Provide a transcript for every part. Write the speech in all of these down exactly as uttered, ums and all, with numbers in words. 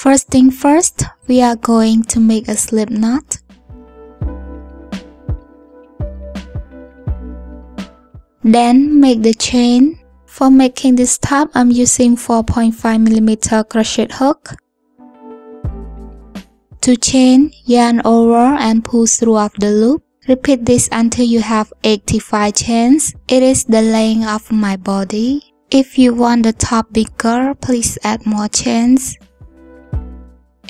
First thing first, we are going to make a slip knot. Then make the chain. For making this top, I'm using four point five millimeter crochet hook. To chain, yarn over and pull throughout the loop. Repeat this until you have eighty-five chains. It is the length of my body. If you want the top bigger, please add more chains.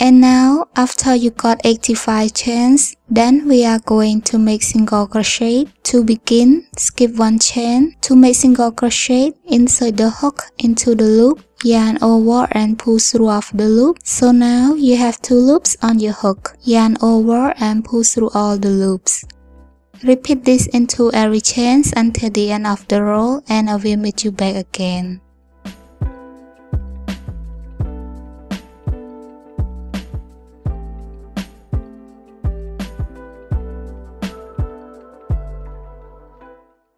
And now, after you got eighty-five chains, then we are going to make single crochet. To begin, skip one chain. To make single crochet, insert the hook into the loop, yarn over and pull through of the loop. So now you have two loops on your hook. Yarn over and pull through all the loops. Repeat this into every chain until the end of the row, and I will meet you back again.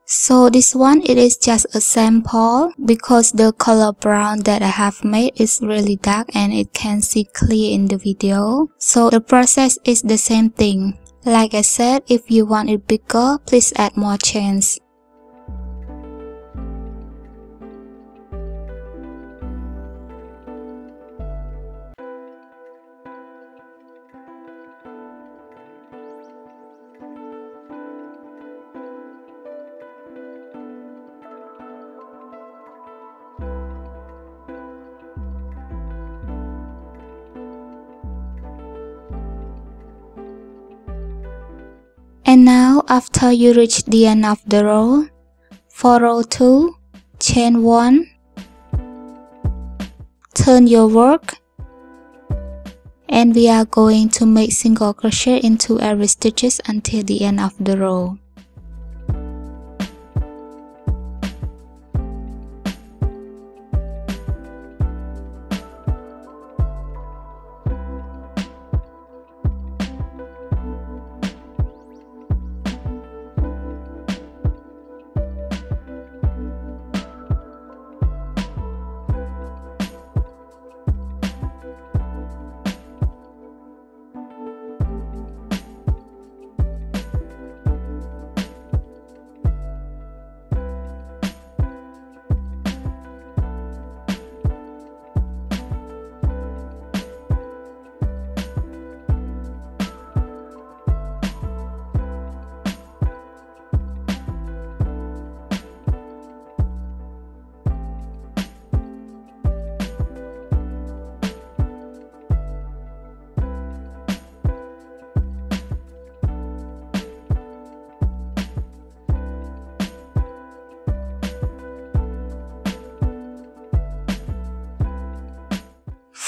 So this one, it is just a sample because the color brown that I have made is really dark and it can see clear in the video. So the process is the same thing. Like I said, if you want it bigger, please add more chains. And now, after you reach the end of the row, for row two, chain one, turn your work, and we are going to make single crochet into every stitches until the end of the row.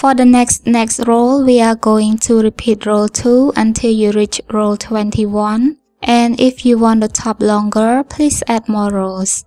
For the next next row, we are going to repeat row two until you reach row twenty-one. And if you want the top longer, please add more rows.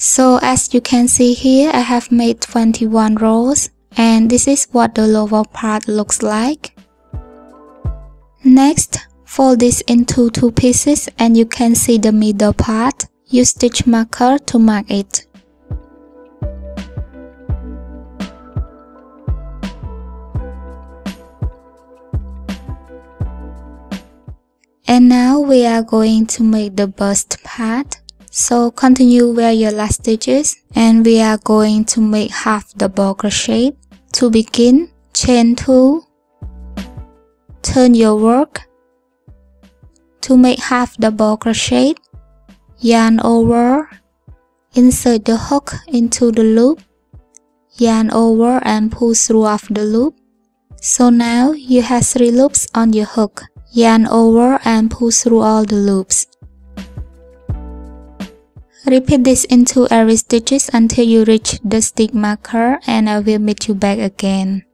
So as you can see here, I have made twenty-one rows, and this is what the lower part looks like. Next, fold this into two pieces and you can see the middle part. Use stitch marker to mark it. And now we are going to make the bust part. So continue where your last stitch is, and we are going to make half double crochet. To begin, chain two, turn your work. To make half double crochet, yarn over, insert the hook into the loop, yarn over and pull through of the loop. So now you have three loops on your hook. Yarn over and pull through all the loops. Repeat this into every stitches until you reach the stitch marker, and I will meet you back again.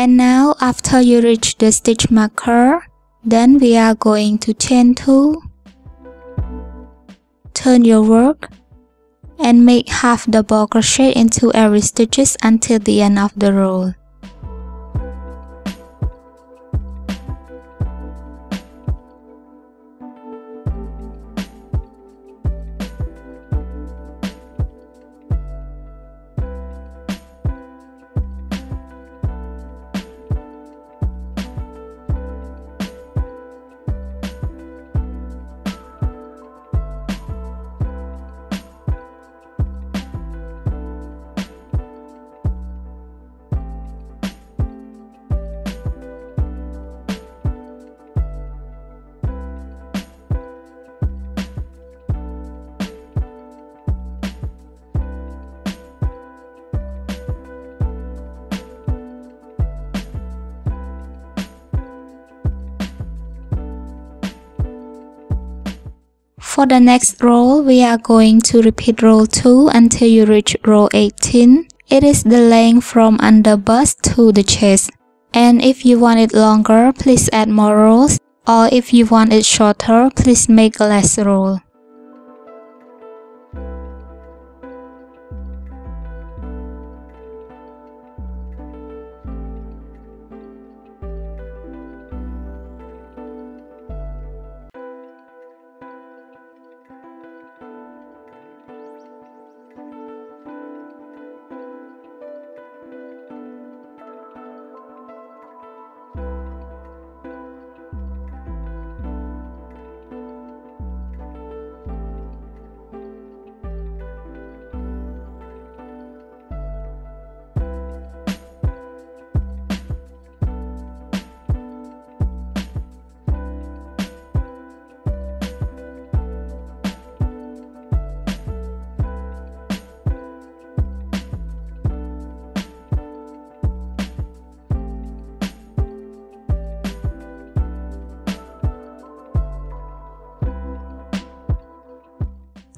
And now after you reach the stitch marker, then we are going to chain two, turn your work, and make half double crochet into every stitches until the end of the row. For the next row, we are going to repeat row two until you reach row eighteen. It is the length from under bust to the chest. And if you want it longer, please add more rows, or if you want it shorter, please make less row.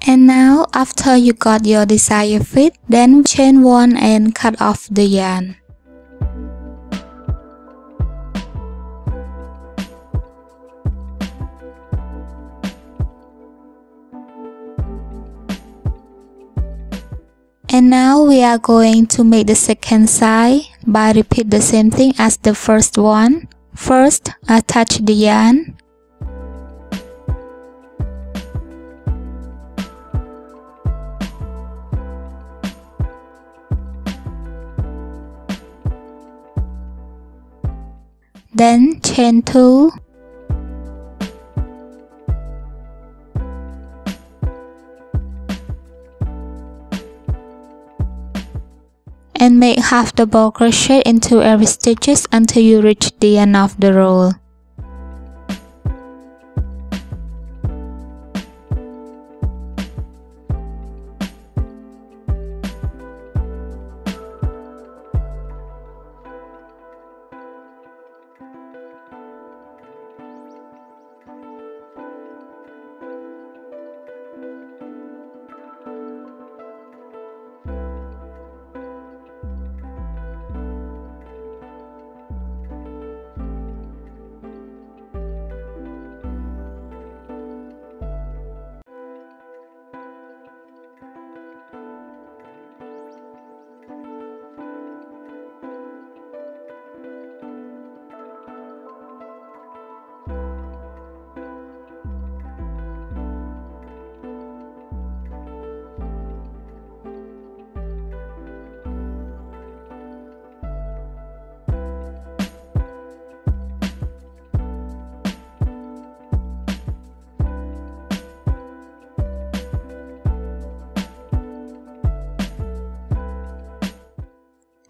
And now, after you got your desired fit, then chain one and cut off the yarn. And now we are going to make the second side by repeat the same thing as the first one. First, attach the yarn. Then chain two, and make half the ball crochet into every stitches until you reach the end of the row.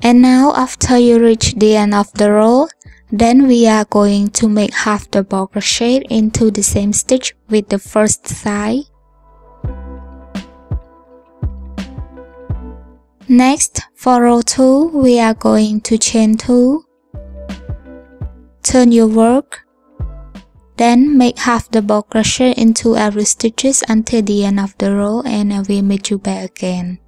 And now after you reach the end of the row, then we are going to make half the ball crochet into the same stitch with the first side. Next, for row two, we are going to chain two. Turn your work. Then make half the ball crochet into every stitches until the end of the row, and I will meet you back again.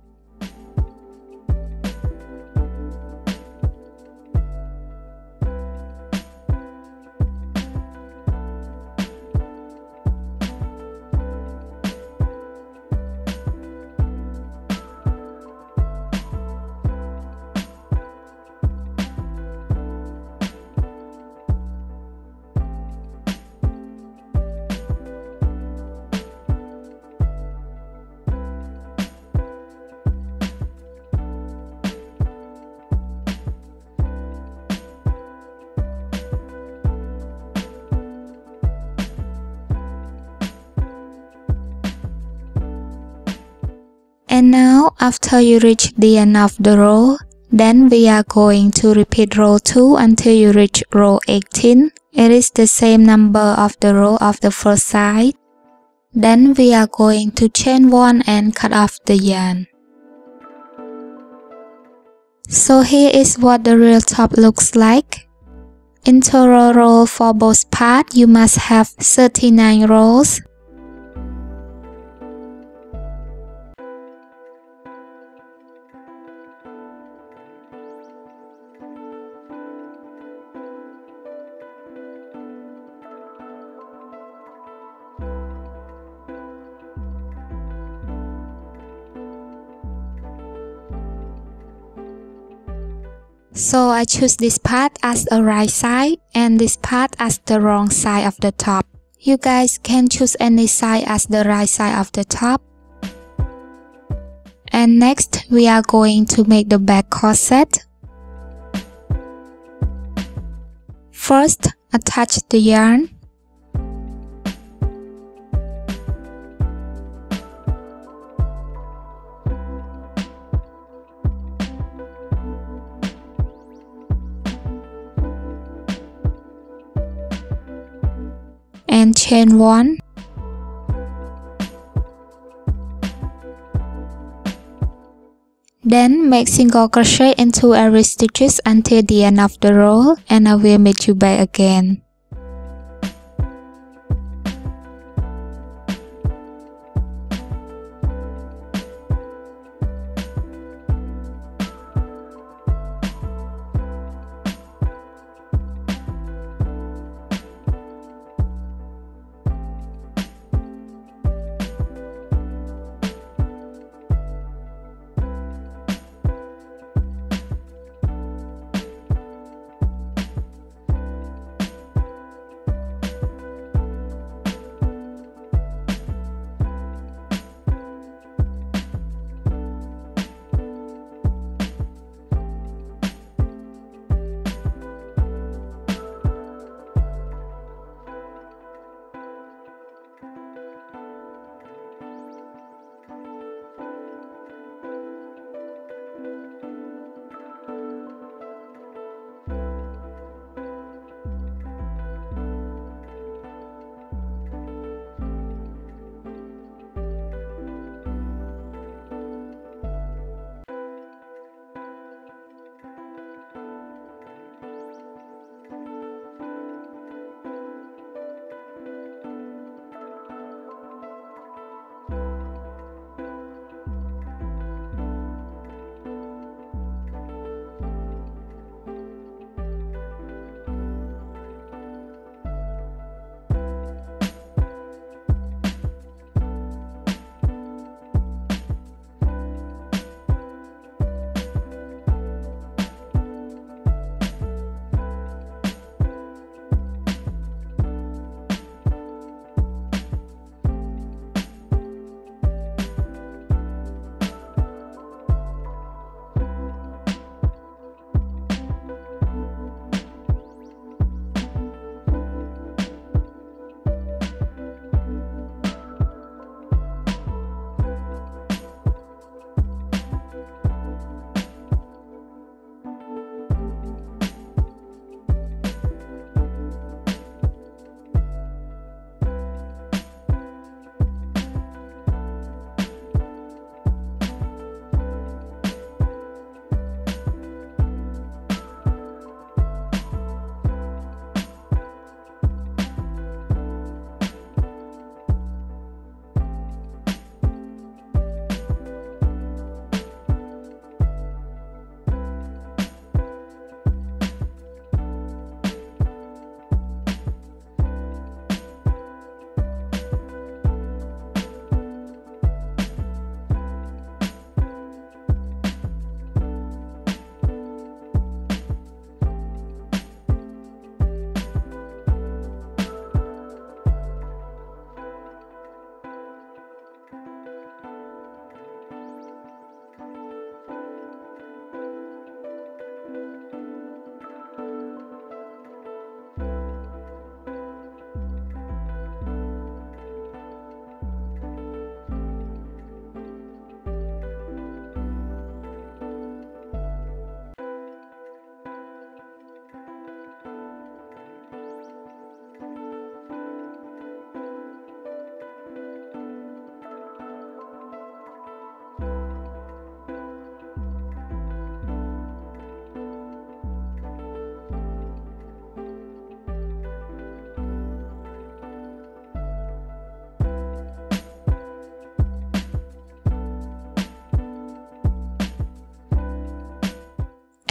And now, after you reach the end of the row, then we are going to repeat row two until you reach row eighteen. It is the same number of the row of the first side. Then we are going to chain one and cut off the yarn. So here is what the real top looks like. In total row for both parts, you must have thirty-nine rows. So I choose this part as the right side and this part as the wrong side of the top. You guys can choose any side as the right side of the top. And next we are going to make the back corset. First, attach the yarn. And chain one. Then make single crochet into every stitches until the end of the row, and I will meet you back again.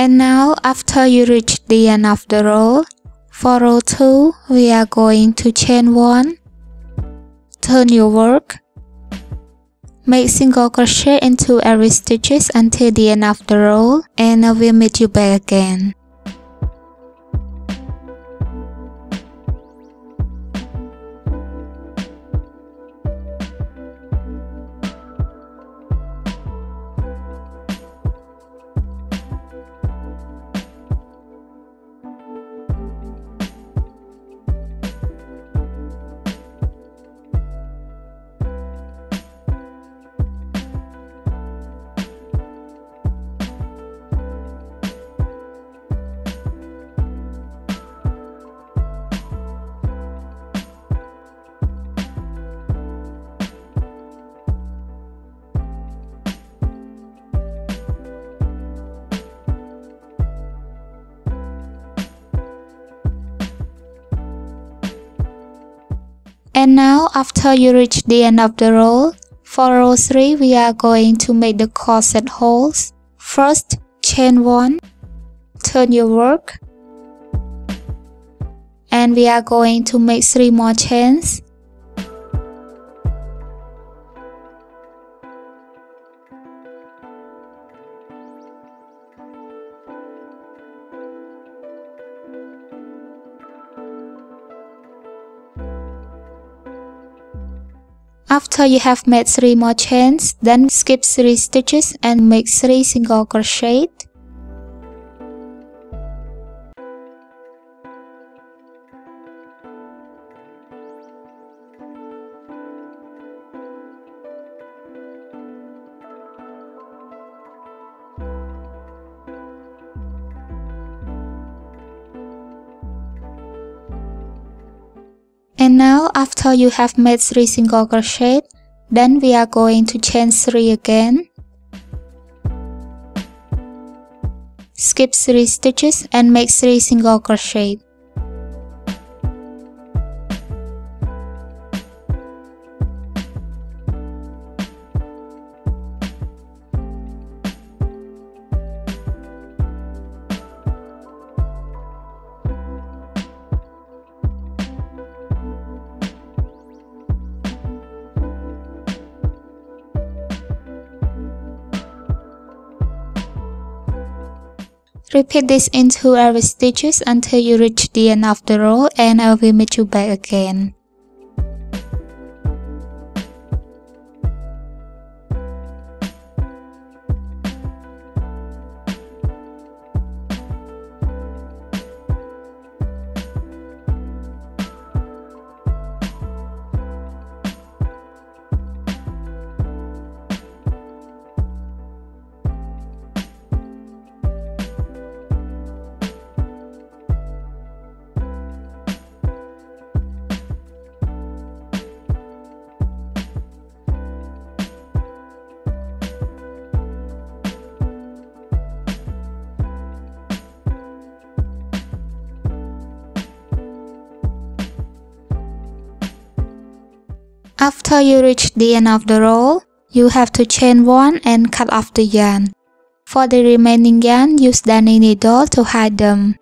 And now, after you reach the end of the row, for row two, we are going to chain one. Turn your work. Make single crochet into every stitches until the end of the row, and I will meet you back again. And now, after you reach the end of the row, for row three, we are going to make the corset holes. First, chain one, turn your work, and we are going to make three more chains. After you have made three more chains, then skip three stitches and make three single crochet. And now, after you have made three single crochet, then we are going to chain three again. Skip three stitches and make three single crochet. Repeat this into every stitches until you reach the end of the row, and I will meet you back again. After you reach the end of the row, you have to chain one and cut off the yarn. For the remaining yarn, use darning needle to hide them.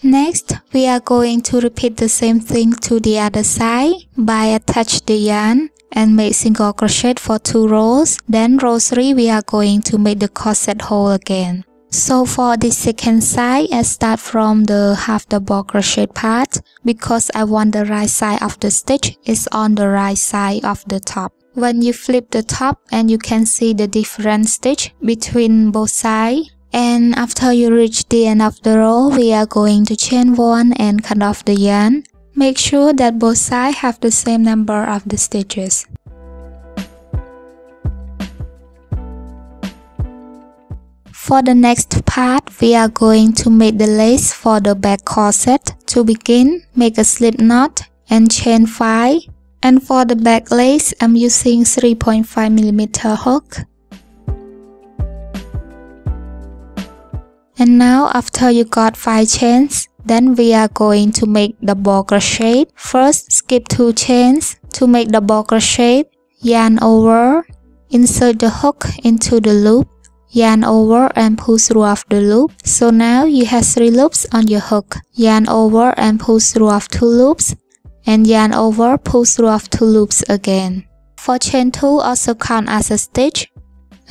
Next, we are going to repeat the same thing to the other side by attach the yarn and make single crochet for two rows. Then row three, we are going to make the corset hole again. So for the second side, I start from the half double crochet part because I want the right side of the stitch is on the right side of the top. When you flip the top, and you can see the different stitch between both sides. And after you reach the end of the row, we are going to chain one and cut off the yarn. Make sure that both sides have the same number of the stitches. For the next part, we are going to make the lace for the back corset. To begin, make a slip knot and chain five. And for the back lace, I'm using three point five millimeter hook. And now, after you got five chains, then we are going to make double crochet. First, skip two chains to make double crochet, yarn over, Insert the hook into the loop, yarn over and pull through of the loop. So now you have three loops on your hook. Yarn over and pull through of two loops, and yarn over, pull through of two loops again. For chain two also count as a stitch.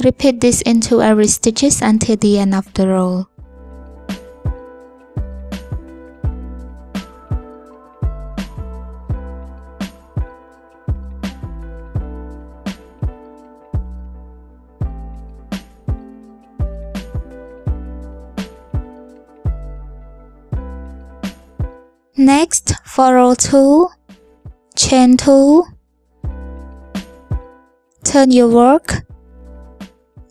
Repeat this into every stitches until the end of the row. Next, for row two, chain two, turn your work.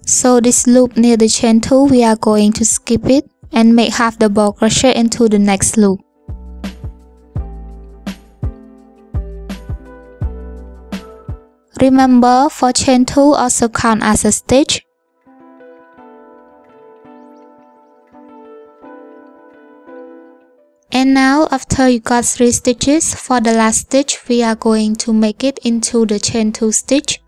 So this loop near the chain two, we are going to skip it and make half the ball crochet into the next loop. Remember, for chain two also count as a stitch. And now, after you got three stitches, for the last stitch, we are going to make it into the chain two stitch.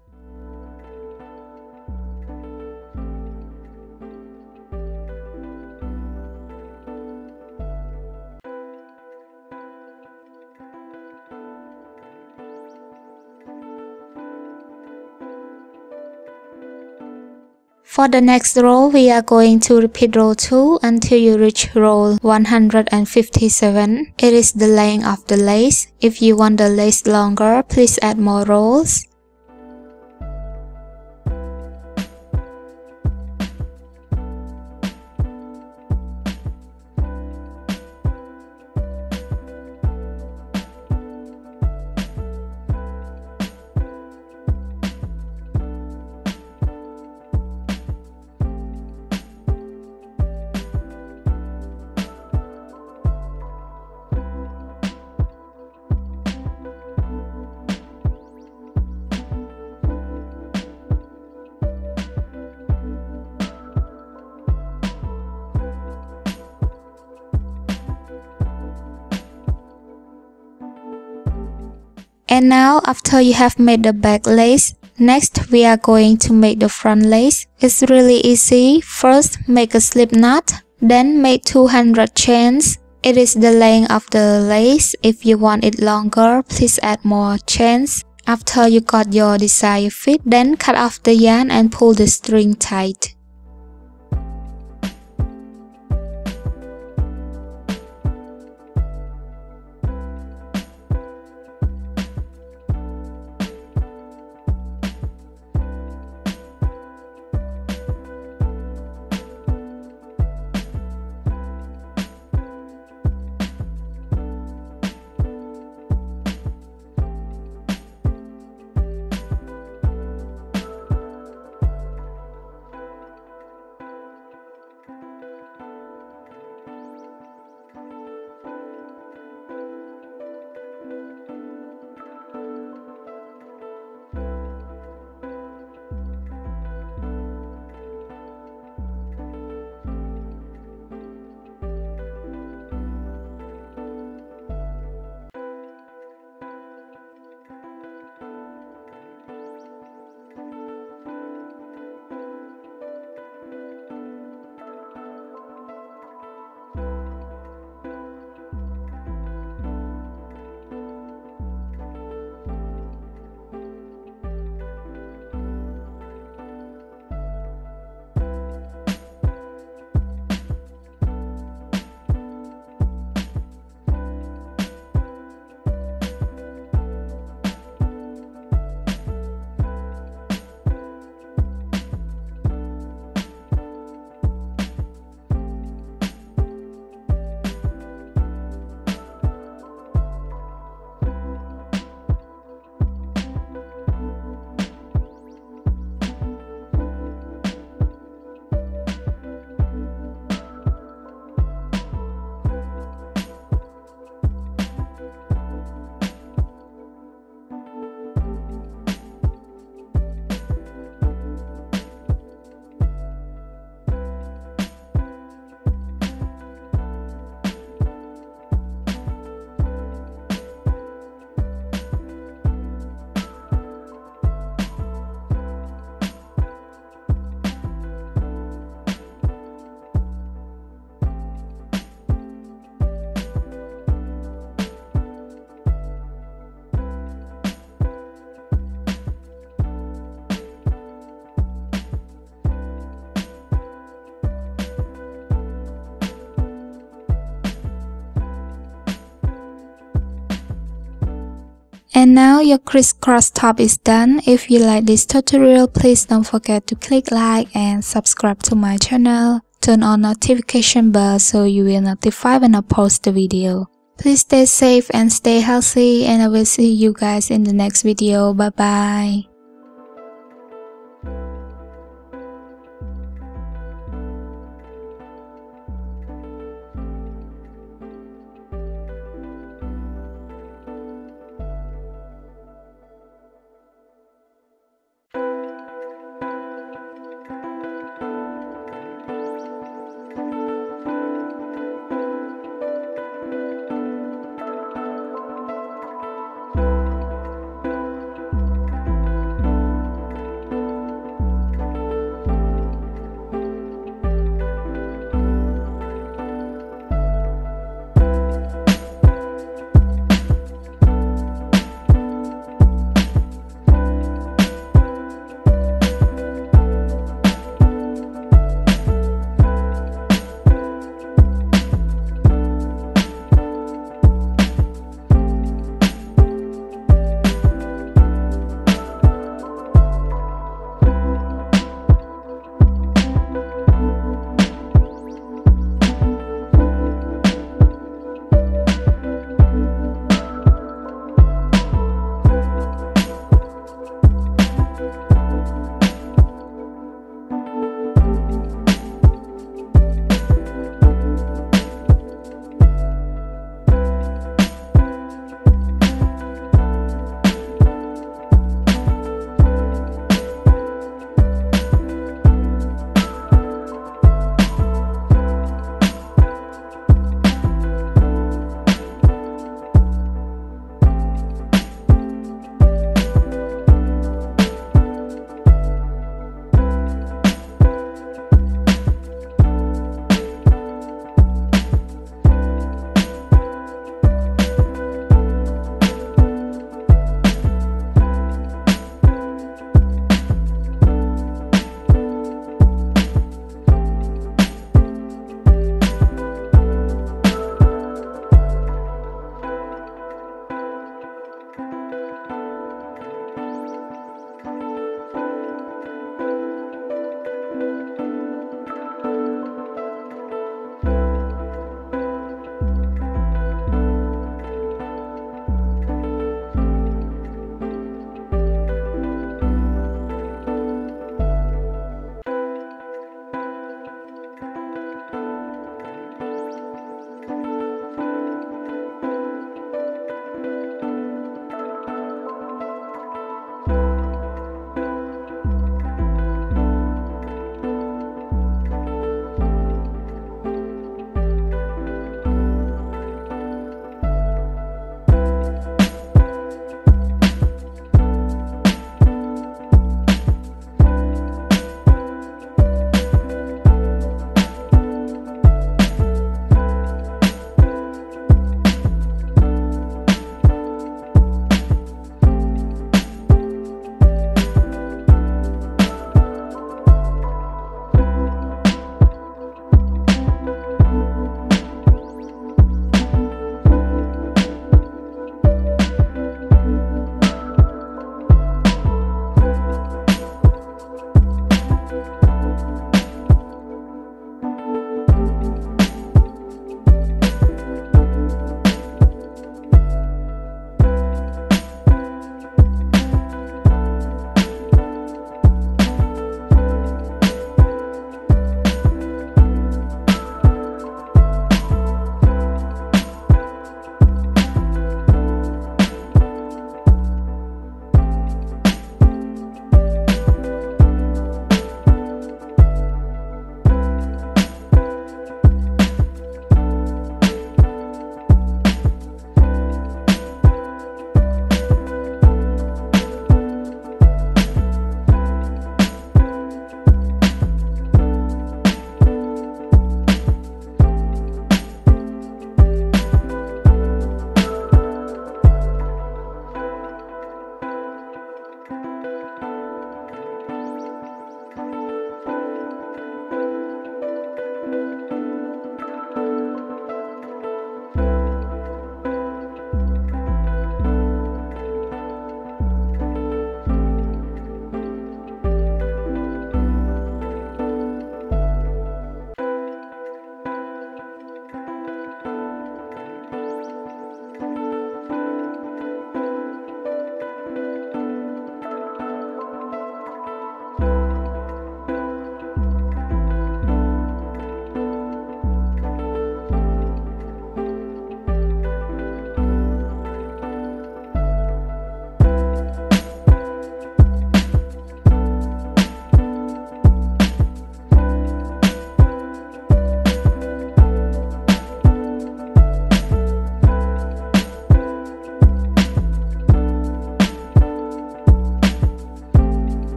For the next row, we are going to repeat row two until you reach row one hundred fifty-seven. It is the length of the lace. If you want the lace longer, please add more rows. And now, after you have made the back lace, next we are going to make the front lace. It's really easy. First, make a slip knot, then make two hundred chains. It is the length of the lace. If you want it longer, please add more chains. After you got your desired fit, then cut off the yarn and pull the string tight. And now your crisscross top is done. If you like this tutorial, please don't forget to click like and subscribe to my channel. Turn on notification bell so you will notify when I post the video. Please stay safe and stay healthy, and I will see you guys in the next video. Bye bye.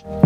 You.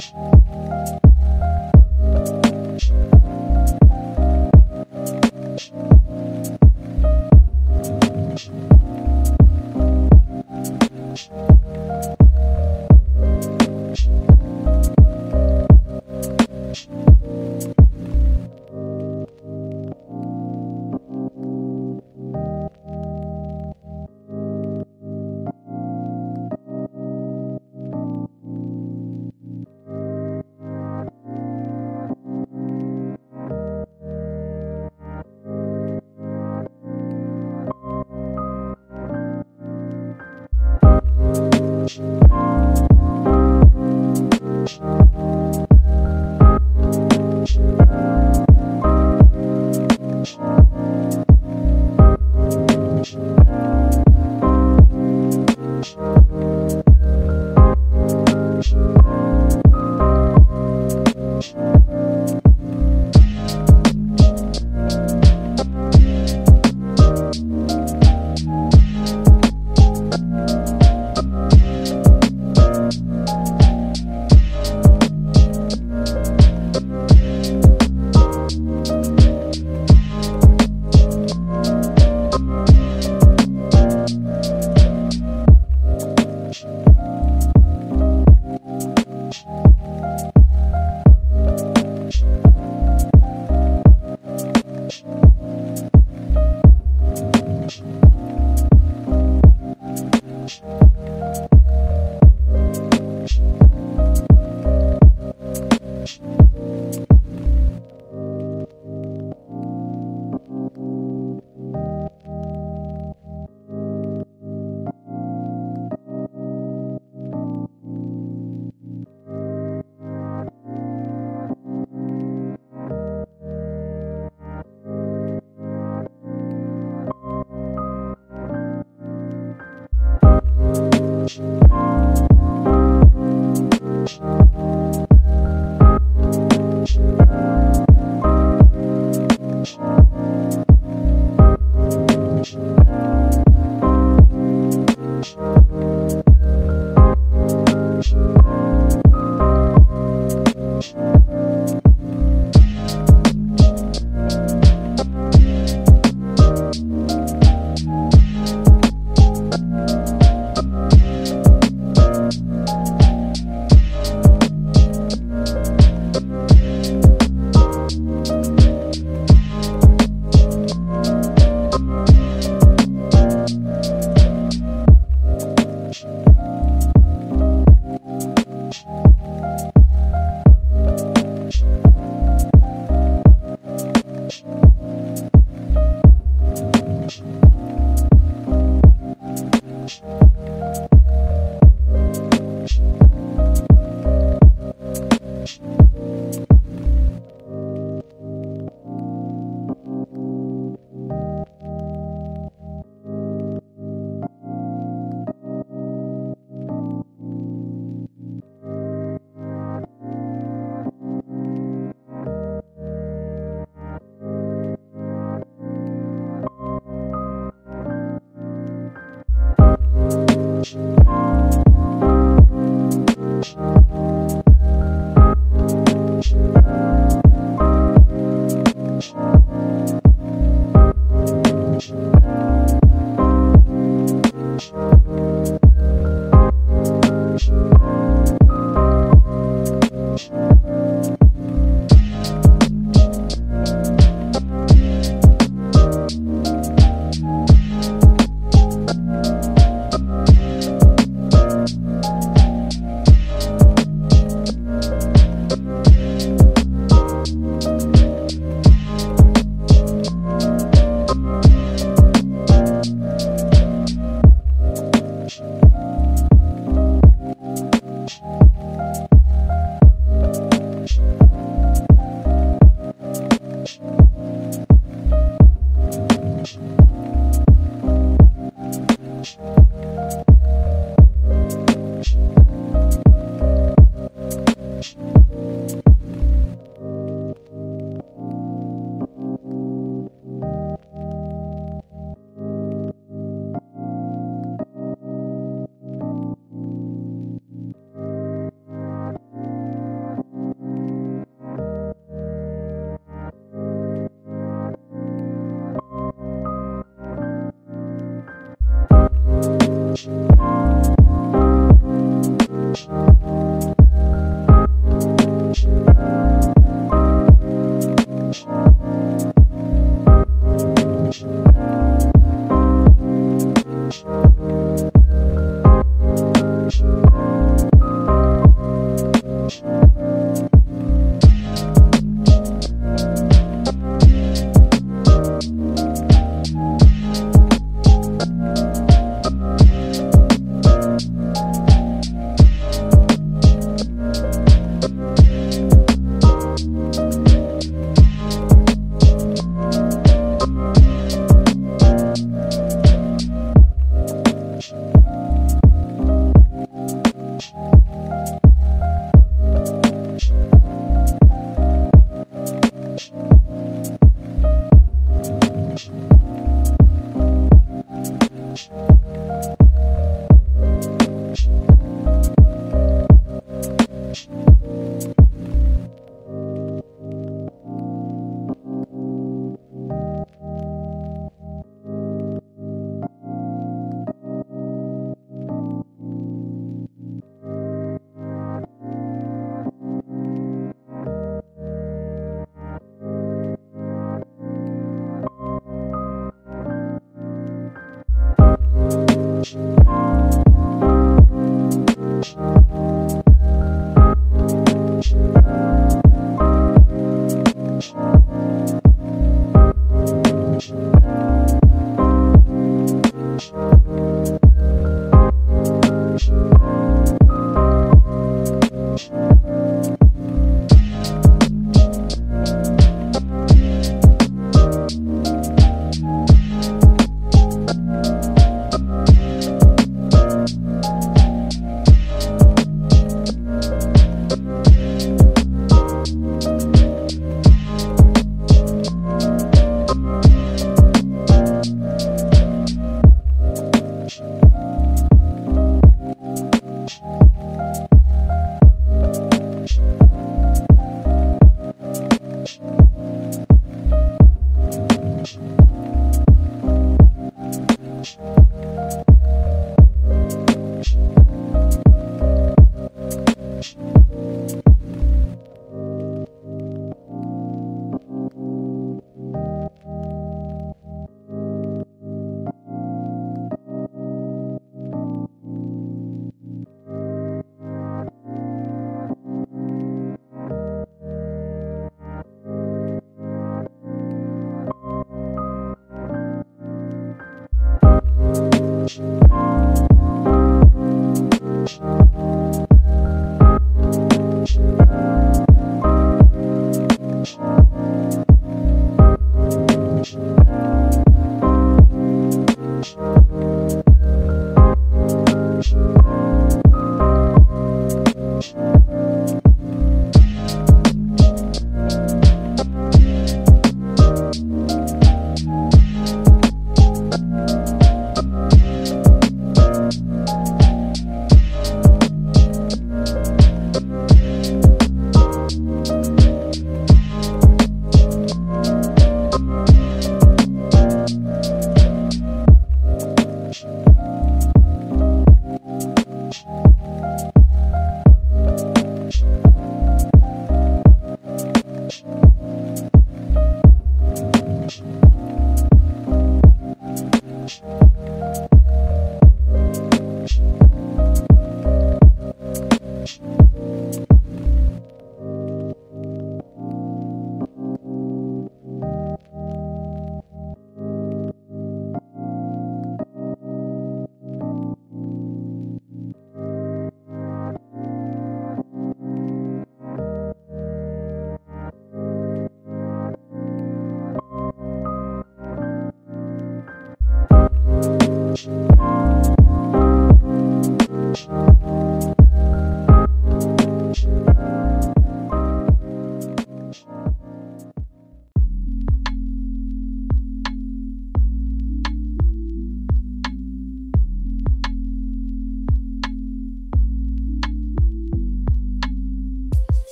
You.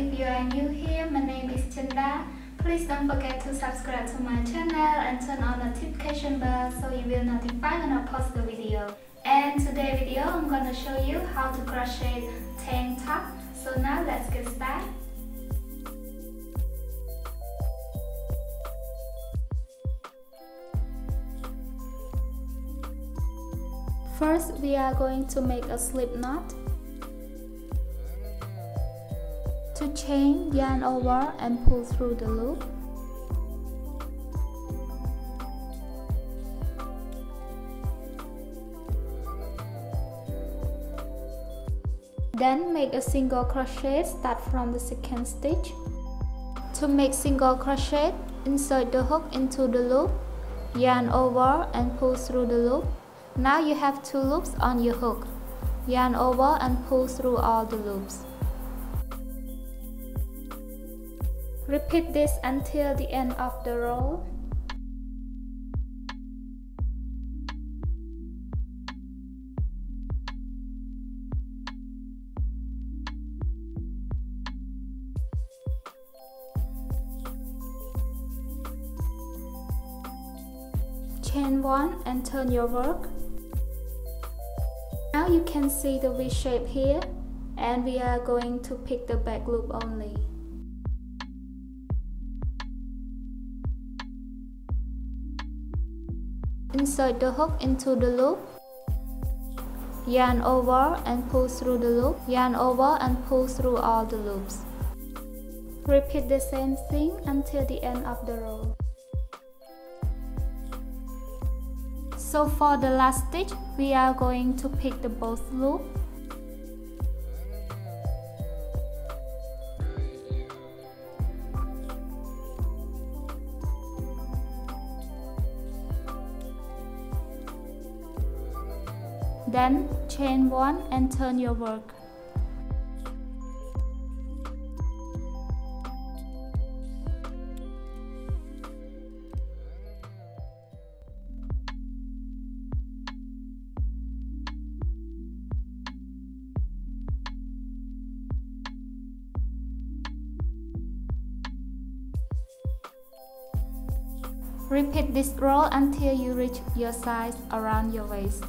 If you are new here, my name is Chanda. Please don't forget to subscribe to my channel and turn on the notification bell so you will notify when I post the video. And today's video, I'm gonna show you how to crochet tank top. So now let's get started. First, we are going to make a slip knot. To chain, yarn over and pull through the loop. Then make a single crochet, start from the second stitch. To make single crochet, insert the hook into the loop, yarn over and pull through the loop. Now you have two loops on your hook. Yarn over and pull through all the loops. Repeat this until the end of the row. Chain one and turn your work. Now you can see the V shape here, and we are going to pick the back loop only. Insert the hook into the loop, yarn over and pull through the loop, yarn over and pull through all the loops. Repeat the same thing until the end of the row. So for the last stitch, we are going to pick the both loop. Then chain one and turn your work. Repeat this roll until you reach your size around your waist.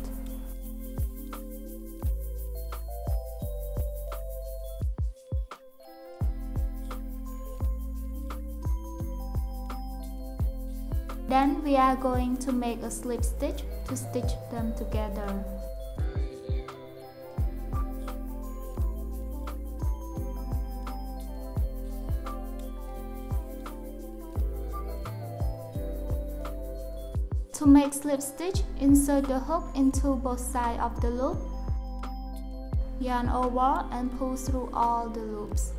Then we are going to make a slip stitch to stitch them together. To make slip stitch, insert the hook into both sides of the loop, yarn over and pull through all the loops.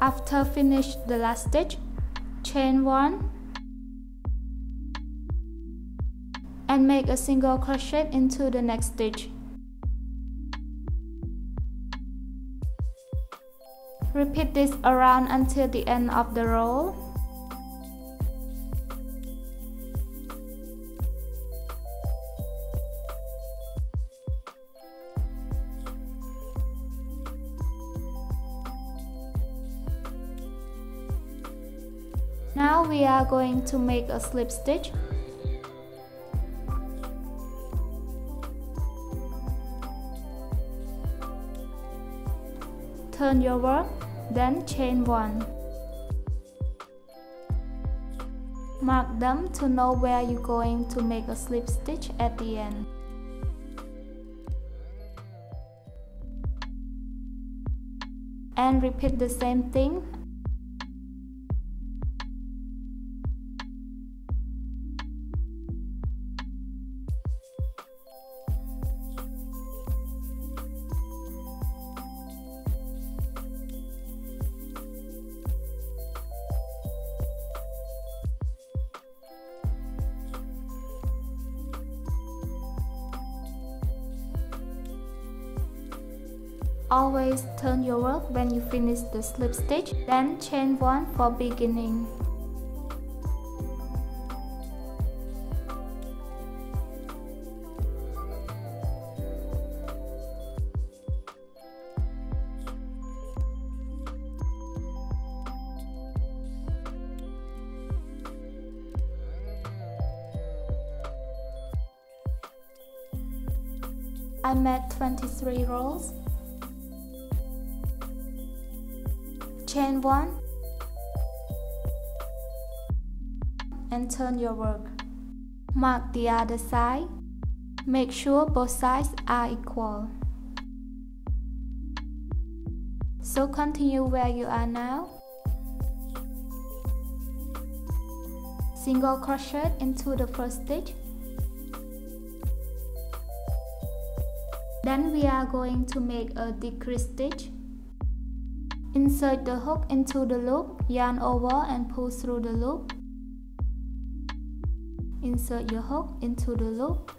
After finish the last stitch, chain one and make a single crochet into the next stitch. Repeat this around until the end of the row. Now we are going to make a slip stitch. Turn your work, then chain one. Mark them to know where you're going to make a slip stitch at the end. And repeat the same thing. Always turn your work when you finish the slip stitch, then chain one for beginning. I made twenty-three rows. Chain one and turn your work. Mark the other side. Make sure both sides are equal. So continue where you are now. Single crochet into the first stitch. Then we are going to make a decrease stitch. Insert the hook into the loop, yarn over and pull through the loop. Insert your hook into the loop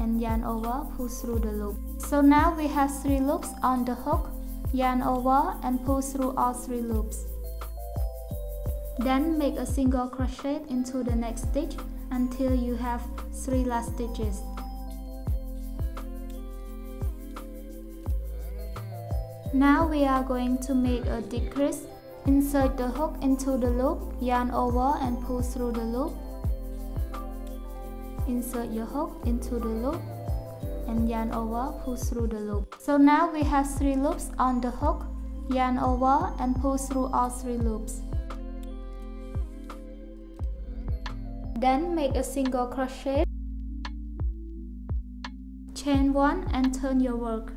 and yarn over, pull through the loop. So now we have three loops on the hook, yarn over and pull through all three loops. Then make a single crochet into the next stitch until you have three last stitches. Now we are going to make a decrease. Insert the hook into the loop, yarn over and pull through the loop. Insert your hook into the loop and yarn over, pull through the loop. So now we have three loops on the hook, yarn over and pull through all three loops. Then make a single crochet, chain one and turn your work.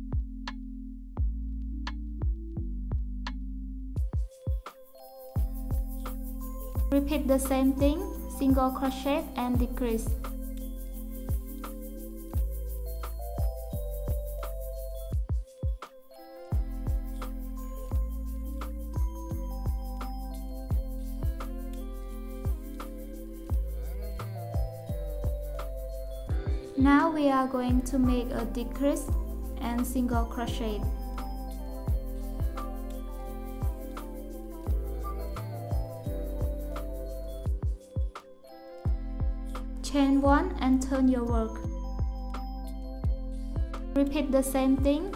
Repeat the same thing, single crochet and decrease. Now we are going to make a decrease and single crochet. Chain one and turn your work. Repeat the same thing.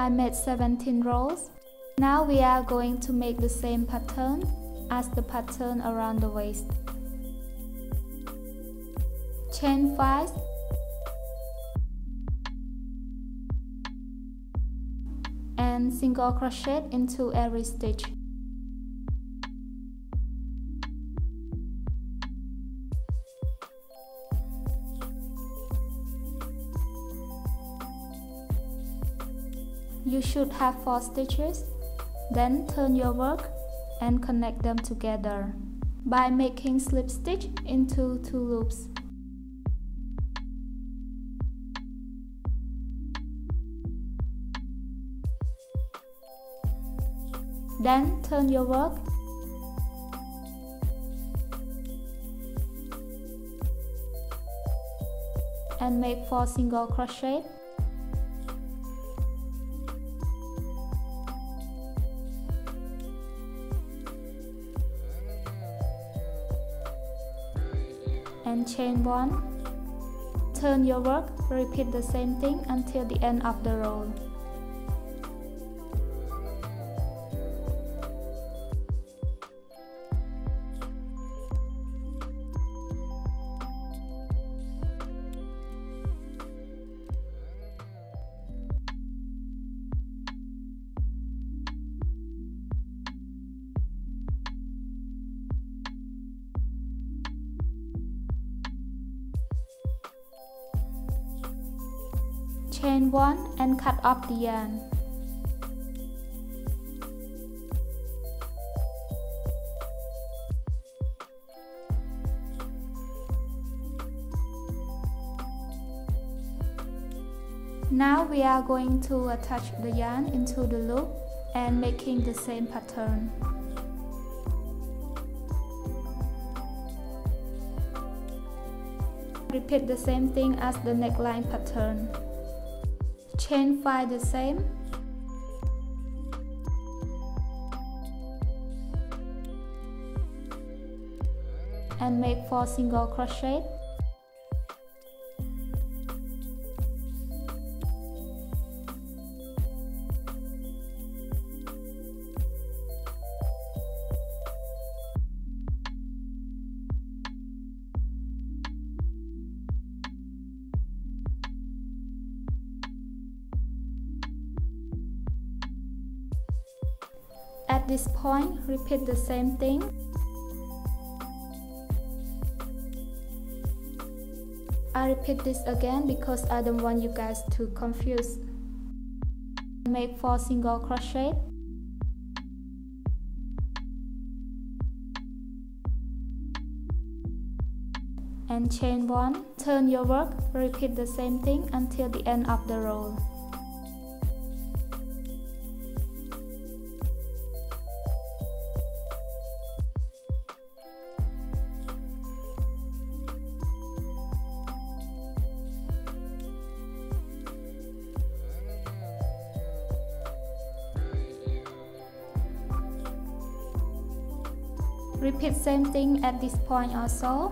I made seventeen rows. Now we are going to make the same pattern as the pattern around the waist. Chain five and single crochet into every stitch. You should have four stitches, then turn your work and connect them together by making slip stitch into two loops. Then turn your work. And make four single crochet. And chain one. Turn your work, repeat the same thing until the end of the row. Chain one and cut off the yarn. Now we are going to attach the yarn into the loop and making the same pattern. Repeat the same thing as the neckline pattern. Chain five the same. And make four single crochet. At this point, repeat the same thing. I repeat this again because I don't want you guys to confuse. Make four single crochet. And chain one. Turn your work, repeat the same thing until the end of the row. Repeat same thing at this point also.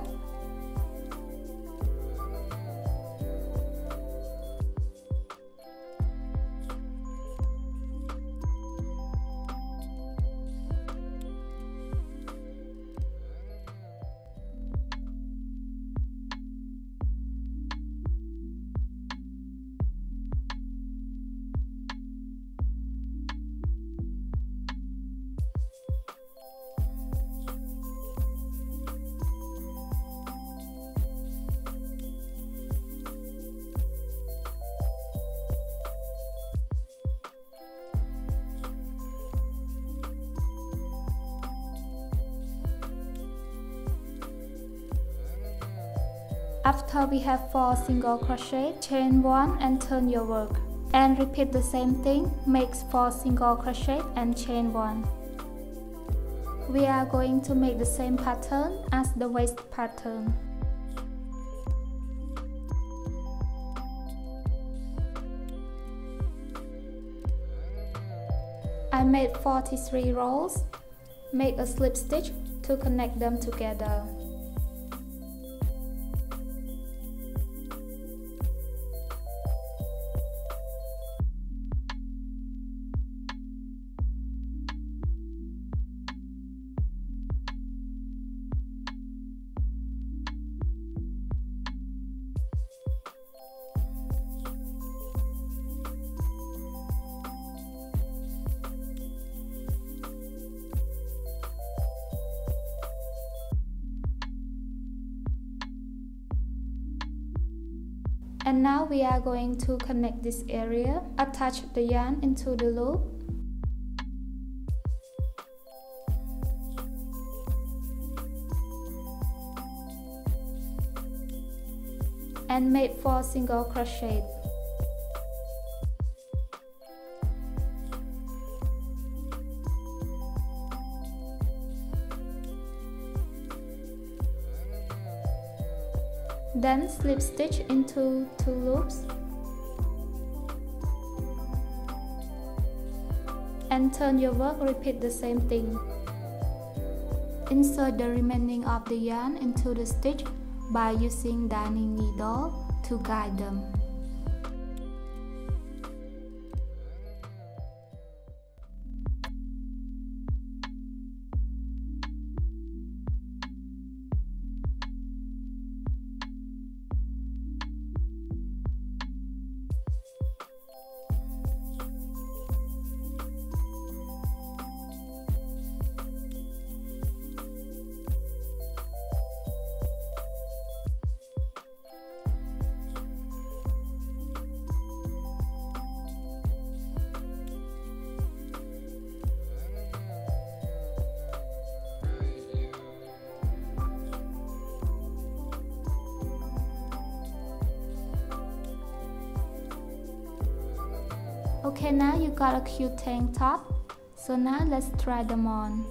After we have four single crochet, chain one and turn your work. And repeat the same thing, make four single crochet and chain one. We are going to make the same pattern as the waist pattern. I made forty-three rows. Make a slip stitch to connect them together. And now we are going to connect this area, attach the yarn into the loop. And make four single crochet. Then slip stitch into two loops and turn your work. Repeat the same thing. Insert the remaining of the yarn into the stitch by using darning needle to guide them. Okay, now you got a cute tank top, so now let's try them on.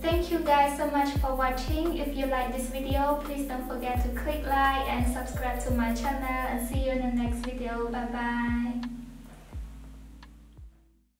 Thank you guys so much for watching. If you like this video, please don't forget to click like and subscribe to my channel, and see you in the next video. Bye bye.